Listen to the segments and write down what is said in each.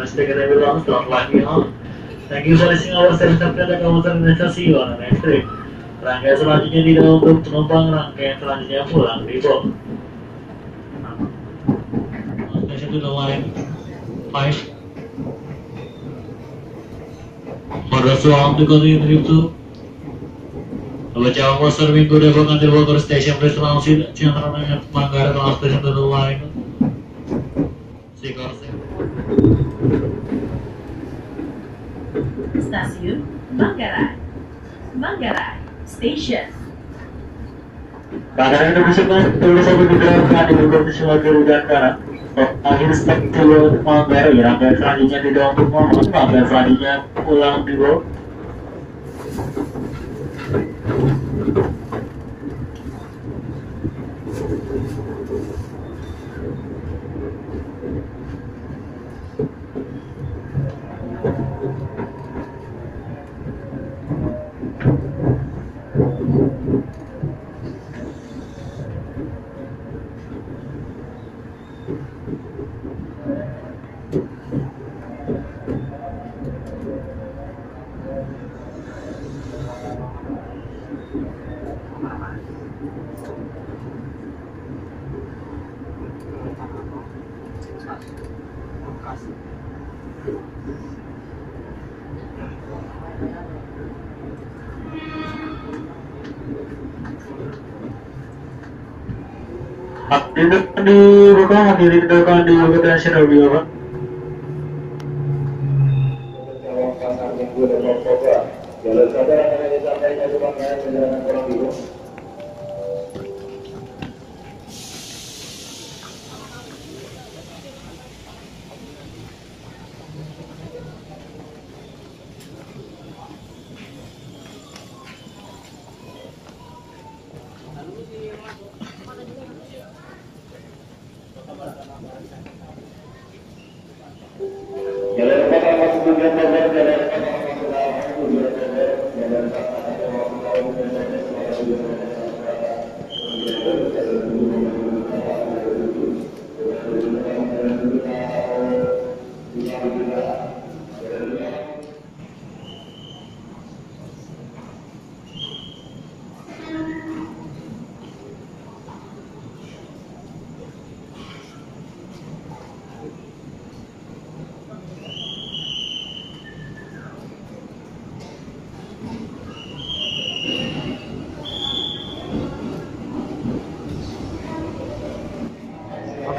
much. They're gonna be long stop like me on. Thank you for listening our Transjakarta Commuter Line. See you on the next trip. Rangkaian selanjutnya tidak untuk penumpang, rangkaian selanjutnya pulang di box. Station to the line 5. For those who want to continue trip to Cawang serving to the Bogor station, please launch it. Transjakarta Manggarai station to the line 6. Stasiun Manggarai. Station. Bandara Indonesia tulisan Garuda akan dibuka sesuai Garudakara. Akhir stasiun Manggarai, rangkaian selanjutnya didorong untuk Manggarai, rangkaian selanjutnya pulang di Bogor.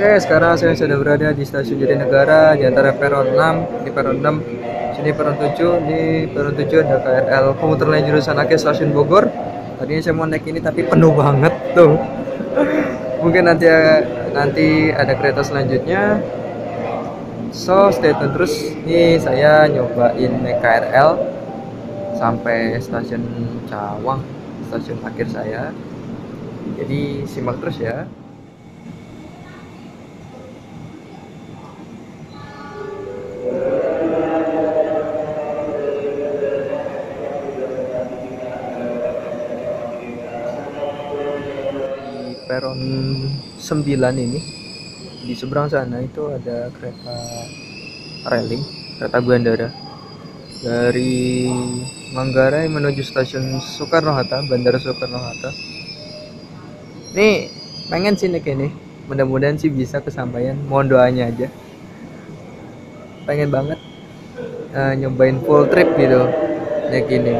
Oke, sekarang saya sudah berada di stasiun Jatinegara di antara peron 6, di peron 6, sini peron 7, di peron 7 ada KRL Commuter Line jurusan Ake stasiun Bogor. Tadinya saya mau naik ini tapi penuh banget tuh. Mungkin nanti ada kereta selanjutnya. So, stay tune terus. Nih saya nyobain naik KRL sampai stasiun Cawang, stasiun akhir saya. Jadi simak terus ya. Peron 9 ini di seberang sana itu ada kereta railing, kereta bandara dari Manggarai menuju stasiun Soekarno Hatta, Bandara Soekarno Hatta. Nih pengen sih naik ini, mudah-mudahan sih bisa kesampaian, mohon doanya aja. Pengen banget nyobain full trip gitu naik ini.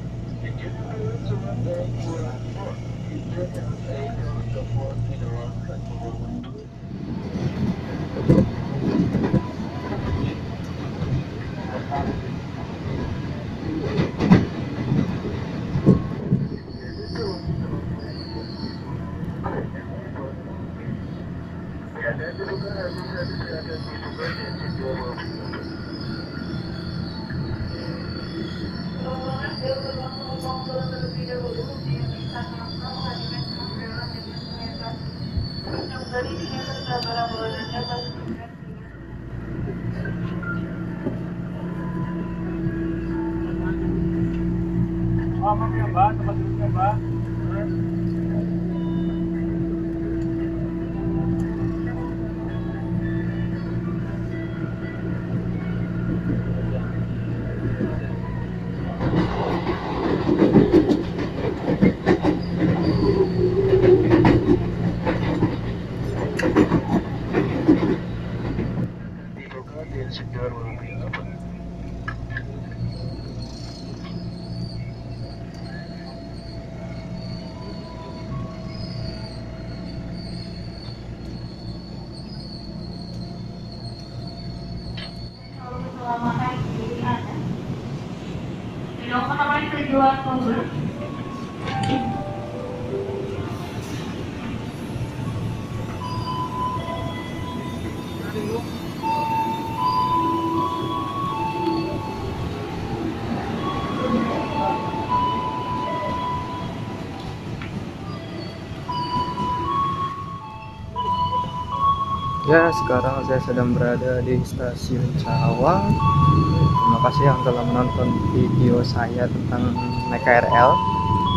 Ya, sekarang saya sedang berada di Stasiun Cawang. Terima kasih yang telah menonton video saya tentang naik KRL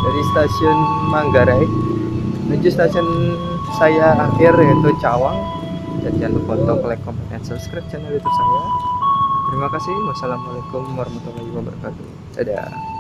dari Stasiun Manggarai menuju stasiun saya akhir yaitu Cawang. Jangan lupa untuk like, comment, dan subscribe channel YouTube saya. Terima kasih. Wassalamualaikum warahmatullahi wabarakatuh. Dadah.